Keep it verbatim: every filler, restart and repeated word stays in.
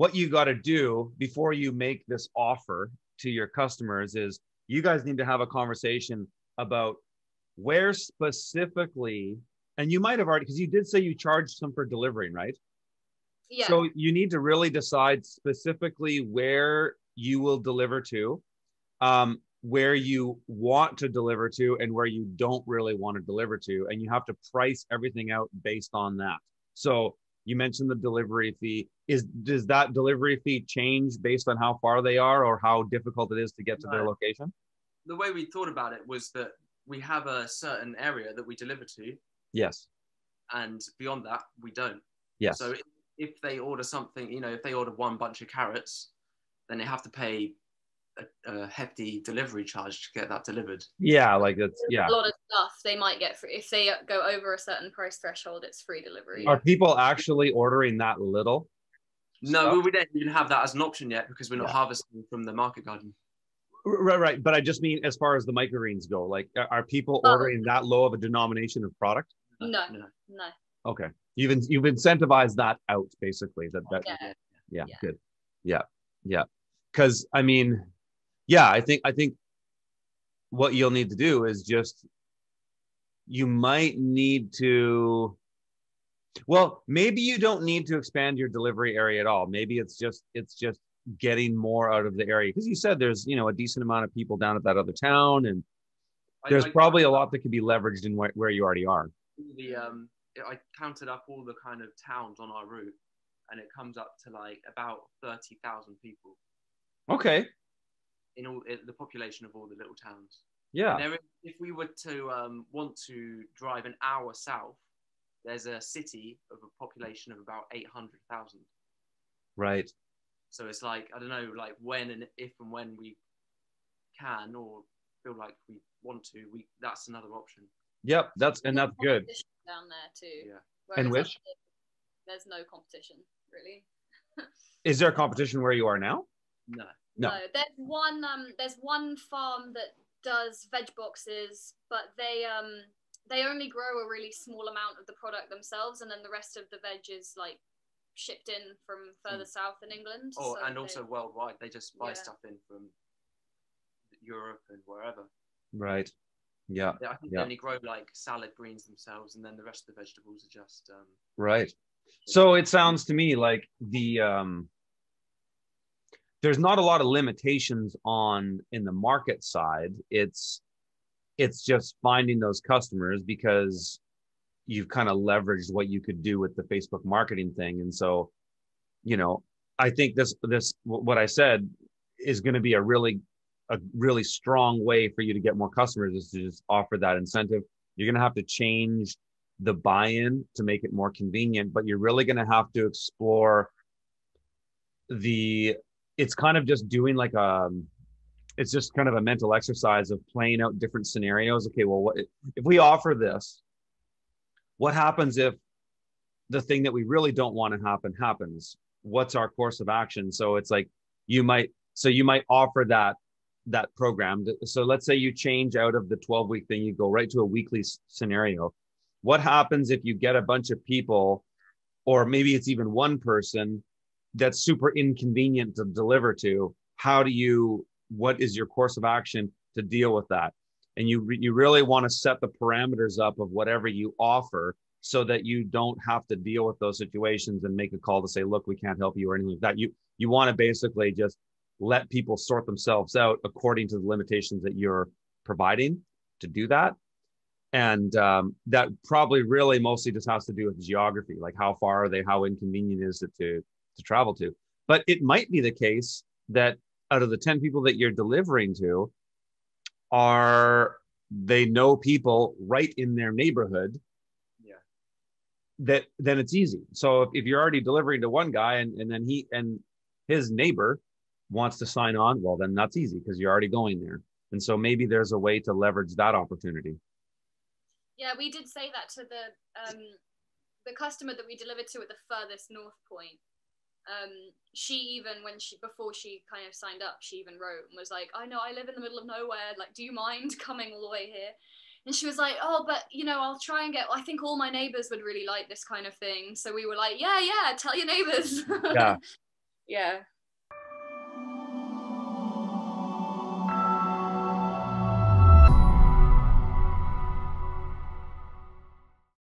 what you got to do before you make this offer to your customers is you guys need to have a conversation about where specifically, and you might have already, because you did say you charged them for delivering, right? Yeah. So you need to really decide specifically where you will deliver to, um, where you want to deliver to, and where you don't really want to deliver to. And you have to price everything out based on that. So you mentioned the delivery fee. Is, does that delivery fee change based on how far they are or how difficult it is to get to their location? The way we thought about it was that we have a certain area that we deliver to. Yes. And beyond that, we don't. Yes. So if, if they order something, you know, if they order one bunch of carrots, then they have to pay a, a hefty delivery charge to get that delivered. Yeah, like that's, yeah. A lot of stuff they might get free. If they go over a certain price threshold, it's free delivery. Are people actually ordering that little? No, stuff? We don't even have that as an option yet because we're not yeah. harvesting from the market garden. Right, right. But I just mean as far as the microgreens go, like are people ordering that low of a denomination of product? No, no. no. Okay. You've, you've incentivized that out basically. That, that, yeah. Yeah, yeah, yeah, good. Yeah, yeah. Because I mean, yeah, I think, I think what you'll need to do is just, you might need to, well, maybe you don't need to expand your delivery area at all. Maybe it's just, it's just, getting more out of the area, because you said there's you know a decent amount of people down at that other town, and there's I, I, probably a lot that can be leveraged in where, where you already are. The um I counted up all the kind of towns on our route, and it comes up to like about thirty thousand people. Okay. In all in the population of all the little towns. Yeah. There is, if we were to um want to drive an hour south, there's a city of a population of about eight hundred thousand. Right. So it's like, I don't know, like when and if and when we can or feel like we want to, we that's another option. Yep, that's and that's good. Down there too. Yeah. Whereas and which? There's no competition, really. Is there a competition where you are now? No. No. no there's one um there's one farm that does veg boxes, but they um they only grow a really small amount of the product themselves, and then the rest of the veg is like shipped in from further south in England. Oh, so and they, also worldwide. They just buy yeah. stuff in from Europe and wherever. Right. Yeah. I think yeah. they only grow like salad greens themselves, and then the rest of the vegetables are just... Um, right. So it sounds to me like the... Um, there's not a lot of limitations on in the market side. It's, it's just finding those customers, because... you've kind of leveraged what you could do with the Facebook marketing thing. And so, you know, I think this, this, what I said is going to be a really, a really strong way for you to get more customers, is to just offer that incentive. You're going to have to change the buy-in to make it more convenient, but you're really going to have to explore the, it's kind of just doing like a, it's just kind of a mental exercise of playing out different scenarios. Okay, well, what if we offer this? What happens if the thing that we really don't want to happen happens? What's our course of action? So it's like, you might, so you might offer that, that program. So let's say you change out of the twelve week thing, you go right to a weekly scenario. What happens if you get a bunch of people, or maybe it's even one person that's super inconvenient to deliver to? How do you, what is your course of action to deal with that? And you, you really want to set the parameters up of whatever you offer, so that you don't have to deal with those situations and make a call to say, look, we can't help you or anything like that. You, you want to basically just let people sort themselves out according to the limitations that you're providing to do that. And um, that probably really mostly just has to do with geography, like how far are they, how inconvenient is it to, to travel to. But it might be the case that out of the ten people that you're delivering to, are they know people right in their neighborhood, yeah, that then it's easy. So if, if you're already delivering to one guy, and, and then he and his neighbor wants to sign on, well, then that's easy because you're already going there. And so maybe there's a way to leverage that opportunity. Yeah, we did say that to the um the customer that we delivered to at the furthest north point. Um, she even, when she, before she kind of signed up, she even wrote and was like, I know I live in the middle of nowhere, like, do you mind coming all the way here? And she was like, oh, but you know, I'll try and get, I think all my neighbors would really like this kind of thing. So we were like, yeah, yeah, tell your neighbors. Yeah. Yeah.